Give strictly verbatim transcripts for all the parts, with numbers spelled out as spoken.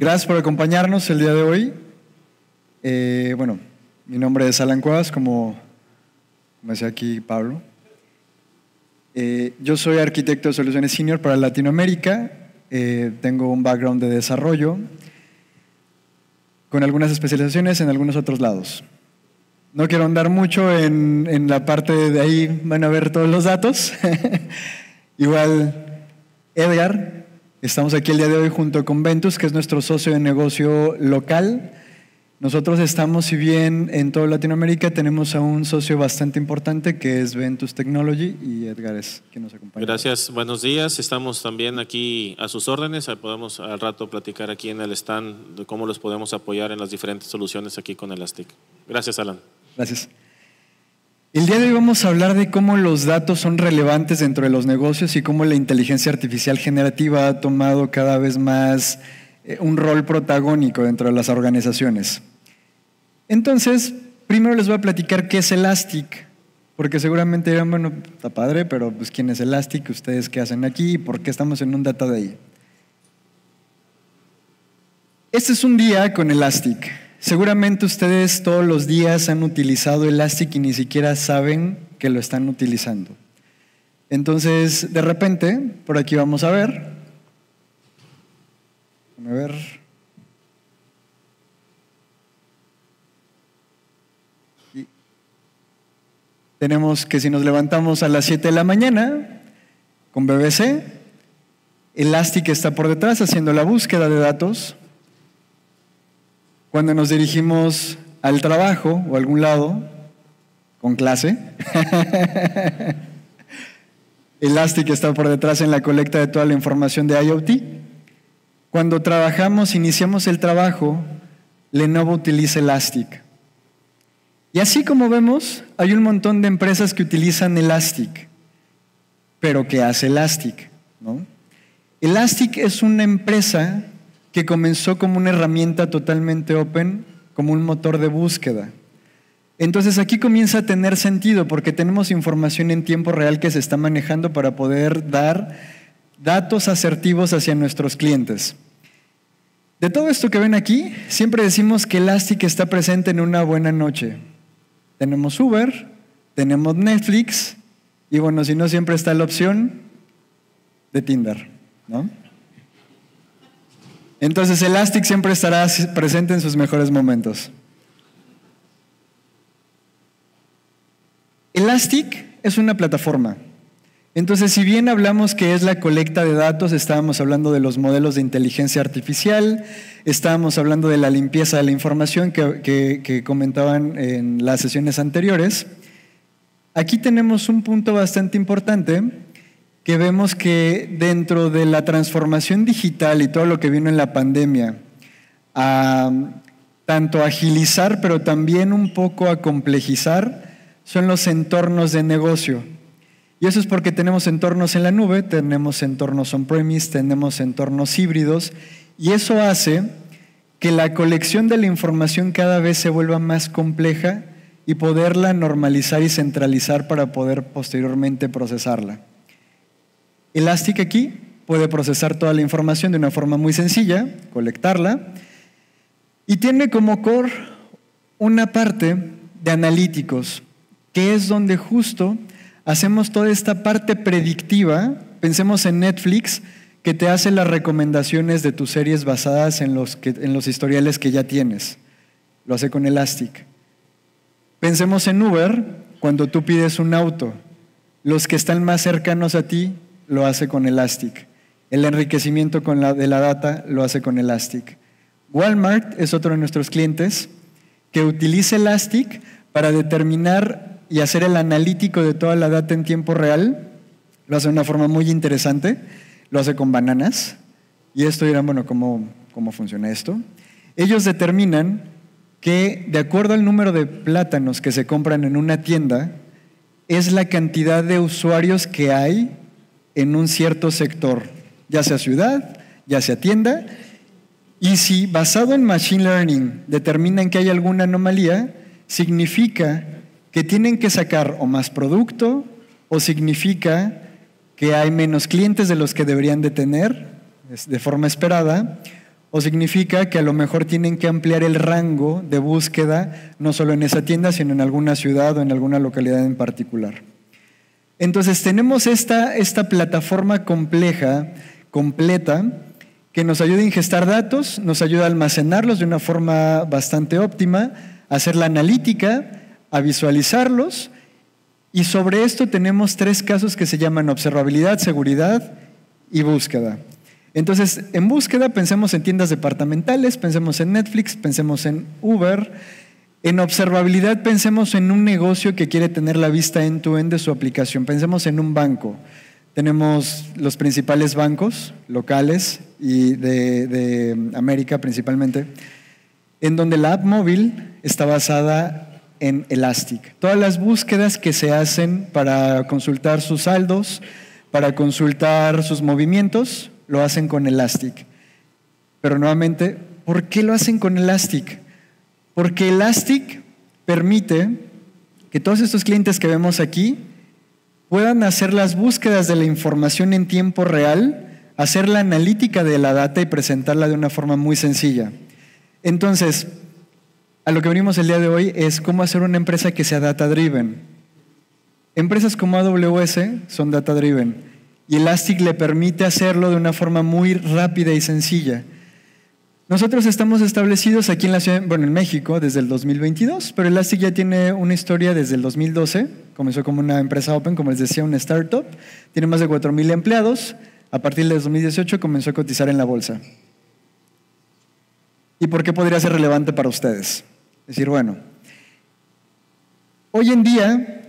Gracias por acompañarnos el día de hoy. Eh, bueno, mi nombre es Alan Cuevas, como, como decía aquí Pablo. Eh, yo soy arquitecto de soluciones senior para Latinoamérica. Eh, tengo un background de desarrollo con algunas especializaciones en algunos otros lados. No quiero andar mucho en, en la parte de ahí, van a ver todos los datos. Igual, Edgar, estamos aquí el día de hoy junto con Ventus, que es nuestro socio de negocio local. Nosotros estamos, si bien en toda Latinoamérica, tenemos a un socio bastante importante que es Ventus Technology, y Edgar es quien nos acompaña. Gracias, buenos días. Estamos también aquí a sus órdenes. Podemos al rato platicar aquí en el stand de cómo los podemos apoyar en las diferentes soluciones aquí con Elastic. Gracias, Alan. Gracias. El día de hoy vamos a hablar de cómo los datos son relevantes dentro de los negocios y cómo la inteligencia artificial generativa ha tomado cada vez más un rol protagónico dentro de las organizaciones. Entonces, primero les voy a platicar qué es Elastic, porque seguramente dirán, bueno, está padre, pero pues ¿quién es Elastic? ¿Ustedes qué hacen aquí? ¿Y por qué estamos en un Data Day? Este es un día con Elastic. Seguramente ustedes todos los días han utilizado Elastic y ni siquiera saben que lo están utilizando. Entonces, de repente, por aquí vamos a ver. A ver. Y tenemos que si nos levantamos a las siete de la mañana con B B C, Elastic está por detrás haciendo la búsqueda de datos. Cuando nos dirigimos al trabajo o a algún lado con clase, Elastic está por detrás en la colecta de toda la información de IoT. Cuando trabajamos, iniciamos el trabajo, Lenovo utiliza Elastic. Y así como vemos, hay un montón de empresas que utilizan Elastic. Pero ¿qué hace Elastic? ¿No? Elastic es una empresa que comenzó como una herramienta totalmente open, como un motor de búsqueda. Entonces aquí comienza a tener sentido porque tenemos información en tiempo real que se está manejando para poder dar datos asertivos hacia nuestros clientes. De todo esto que ven aquí, siempre decimos que Elastic está presente en una buena noche. Tenemos Uber, tenemos Netflix, y bueno, si no, siempre está la opción de Tinder, ¿no? Entonces, Elastic siempre estará presente en sus mejores momentos. Elastic es una plataforma. Entonces, si bien hablamos que es la colecta de datos, estábamos hablando de los modelos de inteligencia artificial, estábamos hablando de la limpieza de la información que, que, que comentaban en las sesiones anteriores. Aquí tenemos un punto bastante importante que vemos que dentro de la transformación digital y todo lo que vino en la pandemia, a tanto agilizar pero también un poco a complejizar, son los entornos de negocio. Y eso es porque tenemos entornos en la nube, tenemos entornos on-premise, tenemos entornos híbridos, y eso hace que la colección de la información cada vez se vuelva más compleja y poderla normalizar y centralizar para poder posteriormente procesarla. Elastic aquí puede procesar toda la información de una forma muy sencilla, colectarla, y tiene como core una parte de analíticos, que es donde justo hacemos toda esta parte predictiva. Pensemos en Netflix, que te hace las recomendaciones de tus series basadas en los, que, en los historiales que ya tienes. Lo hace con Elastic. Pensemos en Uber, cuando tú pides un auto. Los que están más cercanos a ti, lo hace con Elastic. El enriquecimiento con la, de la data, lo hace con Elastic. Walmart es otro de nuestros clientes que utiliza Elastic para determinar y hacer el analítico de toda la data en tiempo real. Lo hace de una forma muy interesante, lo hace con bananas, y esto dirán, bueno, ¿cómo, cómo funciona esto? Ellos determinan que de acuerdo al número de plátanos que se compran en una tienda, es la cantidad de usuarios que hay en un cierto sector, ya sea ciudad, ya sea tienda, y si basado en Machine Learning determinan que hay alguna anomalía, significa que tienen que sacar o más producto, o significa que hay menos clientes de los que deberían de tener de forma esperada, o significa que a lo mejor tienen que ampliar el rango de búsqueda, no solo en esa tienda, sino en alguna ciudad o en alguna localidad en particular. Entonces, tenemos esta, esta plataforma compleja, completa, que nos ayuda a ingestar datos, nos ayuda a almacenarlos de una forma bastante óptima, a hacer la analítica, a visualizarlos, y sobre esto tenemos tres casos que se llaman observabilidad, seguridad y búsqueda. Entonces, en búsqueda pensemos en tiendas departamentales, pensemos en Netflix, pensemos en Uber. En observabilidad pensemos en un negocio que quiere tener la vista end-to-end de su aplicación. Pensemos en un banco. Tenemos los principales bancos locales y de, de América principalmente, en donde la app móvil está basada en Elastic. Todas las búsquedas que se hacen para consultar sus saldos, para consultar sus movimientos, lo hacen con Elastic. Pero nuevamente, ¿por qué lo hacen con Elastic? Porque Elastic permite que todos estos clientes que vemos aquí puedan hacer las búsquedas de la información en tiempo real, hacer la analítica de la data y presentarla de una forma muy sencilla. Entonces, a lo que venimos el día de hoy es cómo hacer una empresa que sea data driven. Empresas como A W S son data driven. Y Elastic le permite hacerlo de una forma muy rápida y sencilla. Nosotros estamos establecidos aquí en la ciudad, bueno, en México desde el dos mil veintidós, pero Elastic ya tiene una historia desde el dos mil doce. Comenzó como una empresa open, como les decía, una startup. Tiene más de cuatro mil empleados. A partir del dos mil dieciocho comenzó a cotizar en la bolsa. ¿Y por qué podría ser relevante para ustedes? Es decir, bueno, hoy en día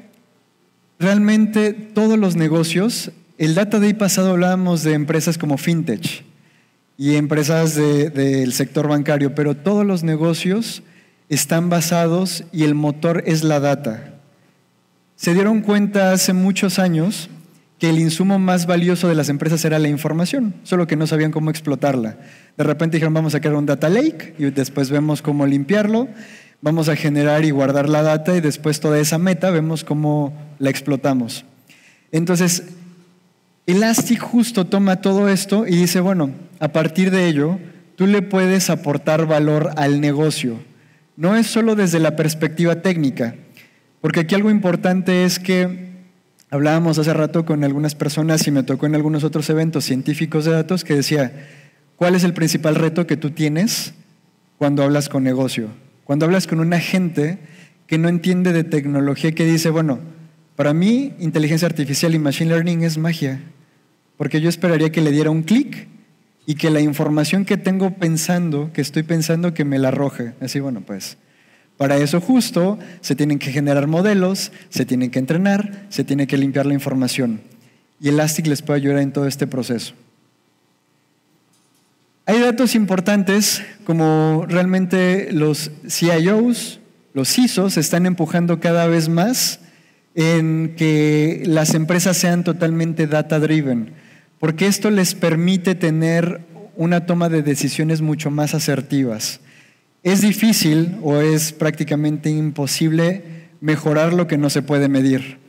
realmente todos los negocios. El Data Day pasado hablábamos de empresas como fintech y empresas de, del sector bancario, pero todos los negocios están basados y el motor es la data. Se dieron cuenta hace muchos años que el insumo más valioso de las empresas era la información, solo que no sabían cómo explotarla. De repente dijeron, vamos a crear un data lake y después vemos cómo limpiarlo, vamos a generar y guardar la data y después toda esa meta vemos cómo la explotamos. Entonces, Elastic justo toma todo esto y dice, bueno, a partir de ello, tú le puedes aportar valor al negocio. No es solo desde la perspectiva técnica, porque aquí algo importante es que hablábamos hace rato con algunas personas y me tocó en algunos otros eventos científicos de datos que decía, ¿cuál es el principal reto que tú tienes cuando hablas con negocio? Cuando hablas con una gente que no entiende de tecnología, que dice, bueno, para mí inteligencia artificial y machine learning es magia. Porque yo esperaría que le diera un clic y que la información que tengo pensando, que estoy pensando, que me la arroje. Así, bueno, pues, para eso justo se tienen que generar modelos, se tienen que entrenar, se tiene que limpiar la información. Y Elastic les puede ayudar en todo este proceso. Hay datos importantes como realmente los C I Os, los C I S Os se están empujando cada vez más en que las empresas sean totalmente data driven. Porque esto les permite tener una toma de decisiones mucho más asertivas. Es difícil o es prácticamente imposible mejorar lo que no se puede medir.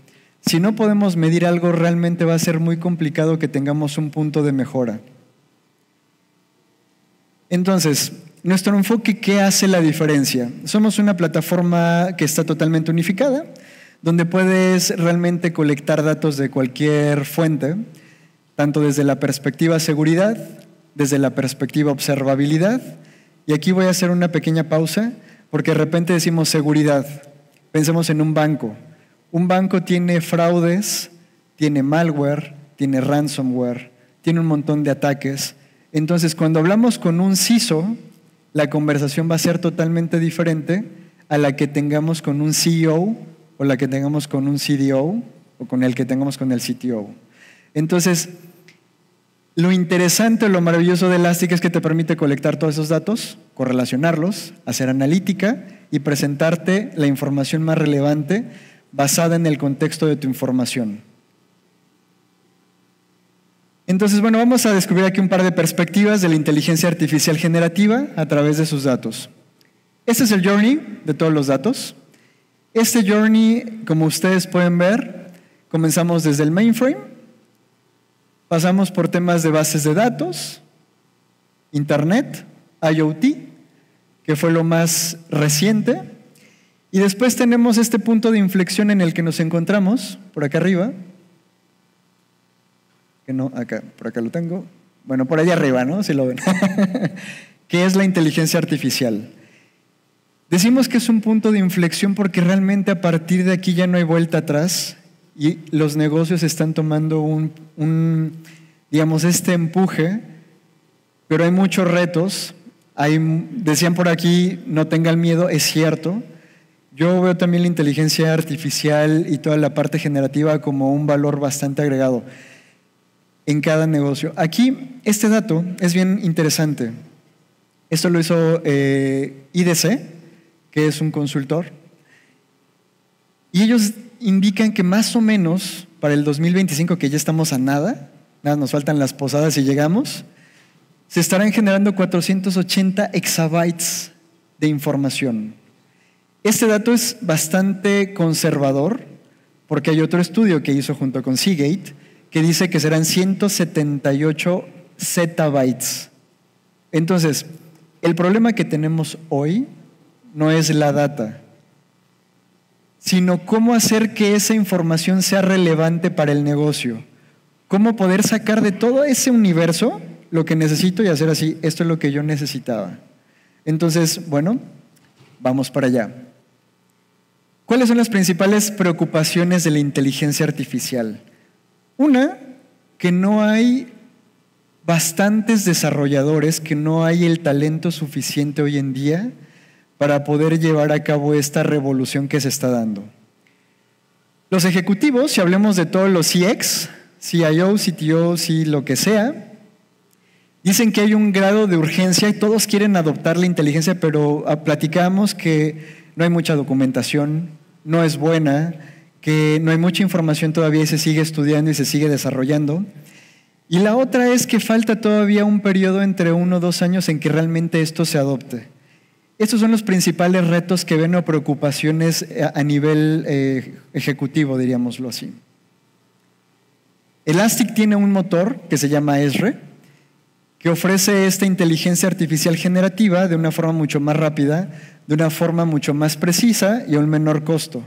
Si no podemos medir algo, realmente va a ser muy complicado que tengamos un punto de mejora. Entonces, nuestro enfoque, ¿qué hace la diferencia? Somos una plataforma que está totalmente unificada, donde puedes realmente colectar datos de cualquier fuente, tanto desde la perspectiva seguridad, desde la perspectiva observabilidad. Y aquí voy a hacer una pequeña pausa, porque de repente decimos seguridad. Pensemos en un banco. Un banco tiene fraudes, tiene malware, tiene ransomware, tiene un montón de ataques. Entonces, cuando hablamos con un C I S O, la conversación va a ser totalmente diferente a la que tengamos con un C E O, o la que tengamos con un C D O, o con el que tengamos con el C T O. Entonces, lo interesante, lo maravilloso de Elastic es que te permite colectar todos esos datos, correlacionarlos, hacer analítica y presentarte la información más relevante basada en el contexto de tu información. Entonces, bueno, vamos a descubrir aquí un par de perspectivas de la inteligencia artificial generativa a través de sus datos. Este es el journey de todos los datos. Este journey, como ustedes pueden ver, comenzamos desde el mainframe. Pasamos por temas de bases de datos, internet, IoT, que fue lo más reciente. Y después tenemos este punto de inflexión en el que nos encontramos, por acá arriba. Que no, acá, por acá lo tengo. Bueno, por allá arriba, ¿no? Si lo ven. Que es la inteligencia artificial. Decimos que es un punto de inflexión porque realmente a partir de aquí ya no hay vuelta atrás y los negocios están tomando un, un digamos, este empuje, pero hay muchos retos. Hay, decían por aquí, no tengan miedo, es cierto. Yo veo también la inteligencia artificial y toda la parte generativa como un valor bastante agregado en cada negocio. Aquí, este dato es bien interesante. Esto lo hizo eh, I D C, que es un consultor, y ellos indican que más o menos para el dos mil veinticinco, que ya estamos a nada, nada nos faltan las posadas y llegamos, se estarán generando cuatrocientos ochenta exabytes de información. Este dato es bastante conservador, porque hay otro estudio que hizo junto con Seagate, que dice que serán ciento setenta y ocho zettabytes. Entonces, el problema que tenemos hoy no es la data, sino cómo hacer que esa información sea relevante para el negocio. Cómo poder sacar de todo ese universo lo que necesito y hacer así, esto es lo que yo necesitaba. Entonces, bueno, vamos para allá. ¿Cuáles son las principales preocupaciones de la inteligencia artificial? Una, que no hay bastantes desarrolladores, que no hay el talento suficiente hoy en día para poder llevar a cabo esta revolución que se está dando. Los ejecutivos, si hablemos de todos los C X, C I O, C T O, C, lo que sea, dicen que hay un grado de urgencia y todos quieren adoptar la inteligencia, pero platicamos que no hay mucha documentación, no es buena, que no hay mucha información todavía y se sigue estudiando y se sigue desarrollando. Y la otra es que falta todavía un periodo entre uno o dos años en que realmente esto se adopte. Estos son los principales retos que ven o preocupaciones a nivel eh, ejecutivo, diríamoslo así. Elastic tiene un motor que se llama E S R E, que ofrece esta inteligencia artificial generativa de una forma mucho más rápida, de una forma mucho más precisa y a un menor costo.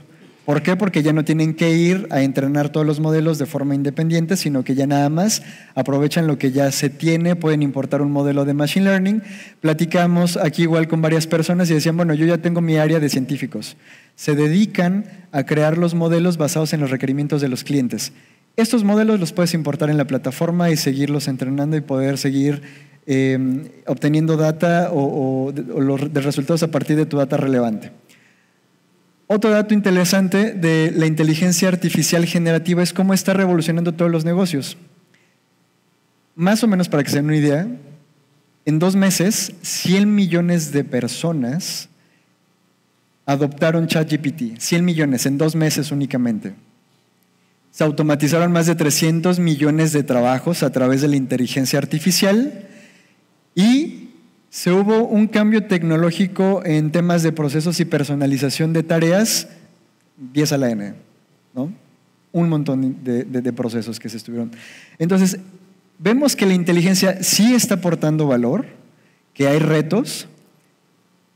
¿Por qué? Porque ya no tienen que ir a entrenar todos los modelos de forma independiente, sino que ya nada más aprovechan lo que ya se tiene, pueden importar un modelo de Machine Learning. Platicamos aquí igual con varias personas y decían, bueno, yo ya tengo mi área de científicos. Se dedican a crear los modelos basados en los requerimientos de los clientes. Estos modelos los puedes importar en la plataforma y seguirlos entrenando y poder seguir eh, obteniendo data o, o, o los resultados a partir de tu data relevante. Otro dato interesante de la inteligencia artificial generativa es cómo está revolucionando todos los negocios. Más o menos, para que se den una idea, en dos meses, cien millones de personas adoptaron ChatGPT. cien millones, en dos meses únicamente. Se automatizaron más de trescientos millones de trabajos a través de la inteligencia artificial y se hubo un cambio tecnológico en temas de procesos y personalización de tareas, diez a la ene, ¿no? Un montón de, de, de procesos que se estuvieron. Entonces, vemos que la inteligencia sí está aportando valor, que hay retos,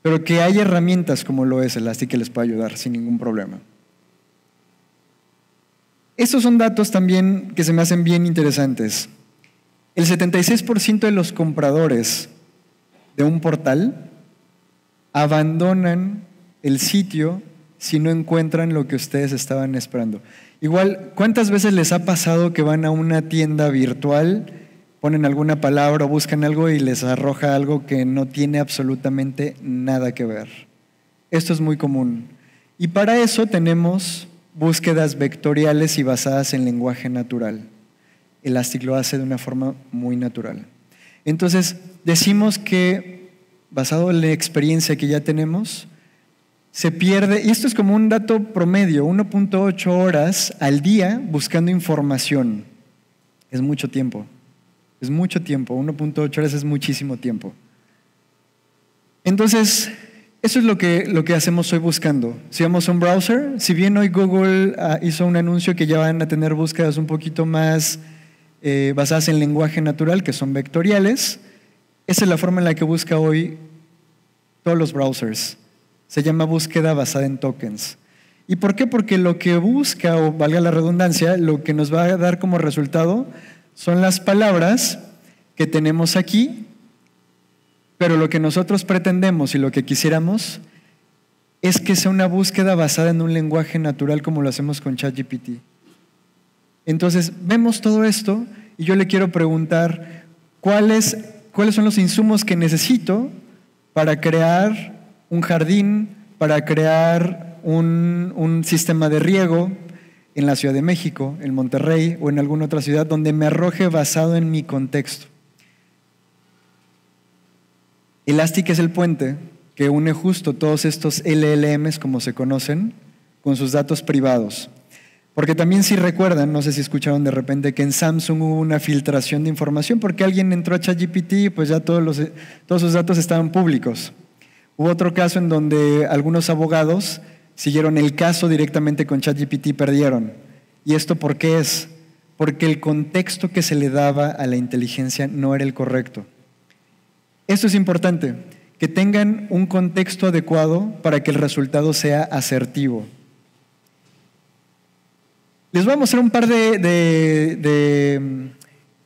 pero que hay herramientas como lo es Elastic que les puede ayudar sin ningún problema. Estos son datos también que se me hacen bien interesantes. El setenta y seis por ciento de los compradores de un portal abandonan el sitio si no encuentran lo que ustedes estaban esperando. Igual, ¿cuántas veces les ha pasado que van a una tienda virtual, ponen alguna palabra o buscan algo y les arroja algo que no tiene absolutamente nada que ver? Esto es muy común. Y para eso tenemos búsquedas vectoriales y basadas en lenguaje natural. Elastic lo hace de una forma muy natural. Entonces, decimos que, basado en la experiencia que ya tenemos, se pierde, y esto es como un dato promedio, uno punto ocho horas al día buscando información. Es mucho tiempo, es mucho tiempo, uno punto ocho horas es muchísimo tiempo. Entonces, eso es lo que, lo que hacemos hoy buscando. Si vamos a un browser, si bien hoy Google ah, hizo un anuncio que ya van a tener búsquedas un poquito más Eh, basadas en lenguaje natural, que son vectoriales, Esa es la forma en la que busca hoy todos los browsers. Se llama búsqueda basada en tokens. ¿Y por qué? Porque lo que busca, o valga la redundancia, lo que nos va a dar como resultado son las palabras que tenemos aquí, pero lo que nosotros pretendemos y lo que quisiéramos es que sea una búsqueda basada en un lenguaje natural como lo hacemos con ChatGPT. Entonces, vemos todo esto y yo le quiero preguntar ¿cuál es, cuáles son los insumos que necesito para crear un jardín, para crear un, un sistema de riego en la Ciudad de México, en Monterrey o en alguna otra ciudad donde me arroje basado en mi contexto. Elastic es el puente que une justo todos estos L L Ms, como se conocen, con sus datos privados. Porque también, si recuerdan, no sé si escucharon de repente que en Samsung hubo una filtración de información porque alguien entró a ChatGPT y pues ya todos, los, todos sus datos estaban públicos. Hubo otro caso en donde algunos abogados siguieron el caso directamente con ChatGPT y perdieron. ¿Y esto por qué es? Porque el contexto que se le daba a la inteligencia no era el correcto. Esto es importante, que tengan un contexto adecuado para que el resultado sea asertivo. Les voy a mostrar un par de, de, de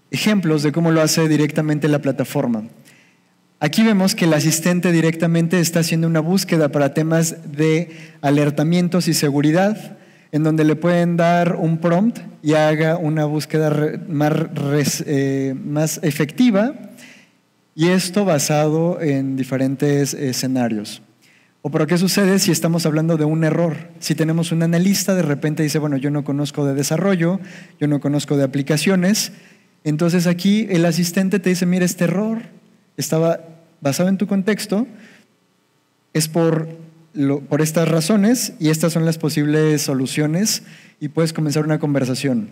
ejemplos de cómo lo hace directamente la plataforma. Aquí vemos que el asistente directamente está haciendo una búsqueda para temas de alertamientos y seguridad, en donde le pueden dar un prompt y haga una búsqueda más, eh, más efectiva, y esto basado en diferentes escenarios. ¿O por qué sucede si estamos hablando de un error? Si tenemos un analista, de repente dice, bueno, yo no conozco de desarrollo, yo no conozco de aplicaciones. Entonces aquí el asistente te dice, mira, este error estaba basado en tu contexto, es por, lo, por estas razones y estas son las posibles soluciones y puedes comenzar una conversación.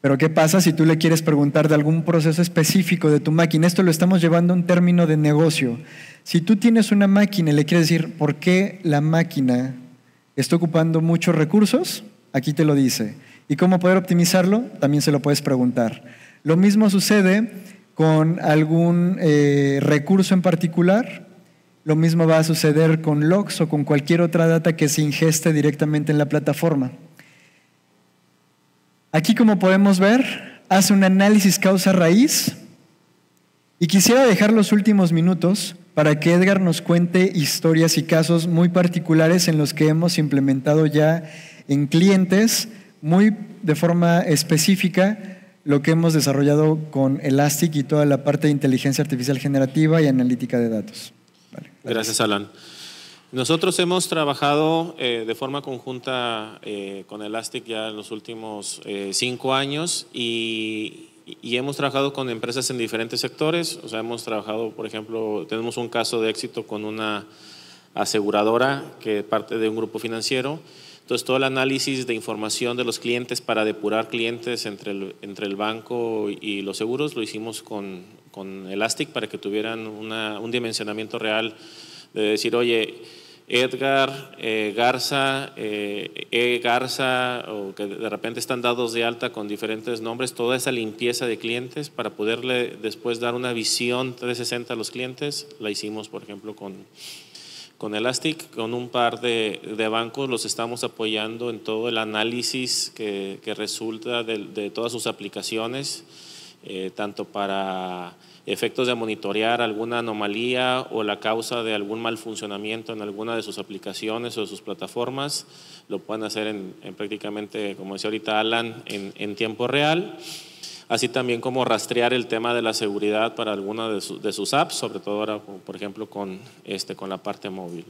Pero ¿qué pasa si tú le quieres preguntar de algún proceso específico de tu máquina? Esto lo estamos llevando a un término de negocio. Si tú tienes una máquina y le quieres decir por qué la máquina está ocupando muchos recursos, aquí te lo dice. Y cómo poder optimizarlo, también se lo puedes preguntar. Lo mismo sucede con algún eh, recurso en particular. Lo mismo va a suceder con logs o con cualquier otra data que se ingeste directamente en la plataforma. Aquí, como podemos ver, hace un análisis causa-raíz y quisiera dejar los últimos minutos para que Edgar nos cuente historias y casos muy particulares en los que hemos implementado ya en clientes muy de forma específica lo que hemos desarrollado con Elastic y toda la parte de inteligencia artificial generativa y analítica de datos. Vale, gracias. Gracias, Alan. Nosotros hemos trabajado eh, de forma conjunta eh, con Elastic ya en los últimos eh, cinco años y, y hemos trabajado con empresas en diferentes sectores. O sea, hemos trabajado, por ejemplo, tenemos un caso de éxito con una aseguradora que parte de un grupo financiero. Entonces, todo el análisis de información de los clientes para depurar clientes entre el, entre el banco y los seguros lo hicimos con, con Elastic para que tuvieran una, un dimensionamiento real de decir, oye, Edgar, eh, Garza, eh, E-Garza, o que de repente están dados de alta con diferentes nombres, toda esa limpieza de clientes para poderle después dar una visión trescientos sesenta a los clientes, la hicimos, por ejemplo, con, con Elastic, con un par de, de bancos, los estamos apoyando en todo el análisis que, que resulta de, de todas sus aplicaciones, eh, tanto para efectos de monitorear alguna anomalía o la causa de algún mal funcionamiento en alguna de sus aplicaciones o de sus plataformas. Lo pueden hacer en, en prácticamente, como decía ahorita Alan, en, en tiempo real. Así también como rastrear el tema de la seguridad para alguna de, su, de sus apps, sobre todo ahora, por ejemplo, con, este, con la parte móvil.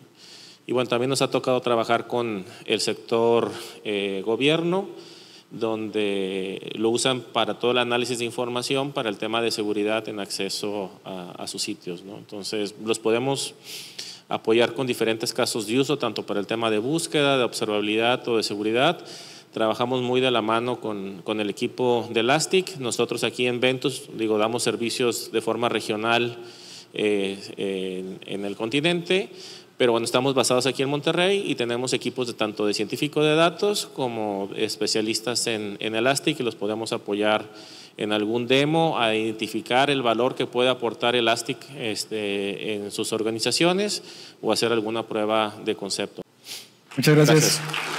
Y bueno, también nos ha tocado trabajar con el sector eh, gobierno, donde lo usan para todo el análisis de información para el tema de seguridad en acceso a, a sus sitios, ¿no? Entonces, los podemos apoyar con diferentes casos de uso, tanto para el tema de búsqueda, de observabilidad o de seguridad. Trabajamos muy de la mano con, con el equipo de Elastic. Nosotros aquí en Ventus, digo, damos servicios de forma regional eh, eh, en el continente, pero bueno, estamos basados aquí en Monterrey y tenemos equipos de tanto de científico de datos como especialistas en, en Elastic y los podemos apoyar en algún demo, a identificar el valor que puede aportar Elastic este, en sus organizaciones o hacer alguna prueba de concepto. Muchas gracias. gracias.